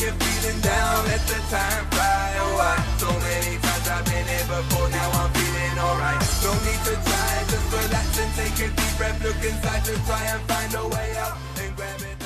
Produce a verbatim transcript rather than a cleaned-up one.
You're feeling down, let the time fly, oh I, so many times I've been here before, now I'm feeling alright. No need to try, just relax and take a deep breath, look inside to try and find a way out, and grab it.